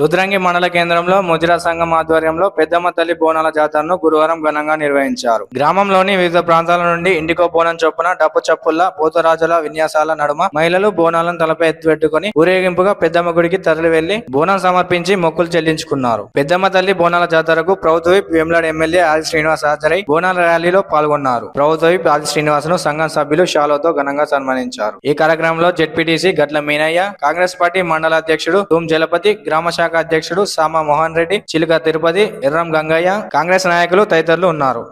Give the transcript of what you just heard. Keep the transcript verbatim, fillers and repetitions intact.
రుద్రంగి మండల కేంద్రంలో ముజిరా సంఘం ఆధ్వర్యంలో పెద్దమ్మ తల్లి బోనాల జాతరను గురువారం ఘనంగా నిర్వహించారు. గ్రామంలోని వివిధ ప్రాంతాల నుండి ఇండికో బోనం చొప్పున డప్పు చప్పుల పోతరాజుల విన్యాసాల నడుమ మహిళలు బోనాలను తలపై ఎత్తుపెట్టుకుని ఊరేగింపుగా పెద్దమ్మ గుడికి తరలి వెళ్లి బోనం సమర్పించి మొక్కులు చెల్లించుకున్నారు. పెద్దమ్మ తల్లి బోనాల జాతరకు ప్రభుత్వీప్ వేములాడ ఎమ్మెల్యే ఆది శ్రీనివాస్ హాజరై బోనాల ర్యాలీలో పాల్గొన్నారు. ప్రభుత్వీప్ ఆది శ్రీనివాస్ ను సంఘం సభ్యులు షాలతో ఘనంగా సన్మానించారు. ఈ కార్యక్రమంలో జెడ్ పీటీసీ గట్ల మీనయ్య, కాంగ్రెస్ పార్టీ మండల అధ్యక్షుడు తూం జలపతి, గ్రామ శాఖ అధ్యక్షుడు సామ మోహన్ రెడ్డి, చిలుక తిరుపతి, ఎర్రం గంగయ్య, కాంగ్రెస్ నాయకులు తదితరులు ఉన్నారు.